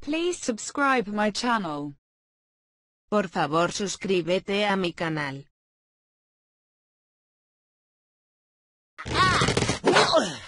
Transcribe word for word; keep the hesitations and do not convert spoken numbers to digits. Please subscribe my channel. Por favor, suscríbete a mi canal. Ah!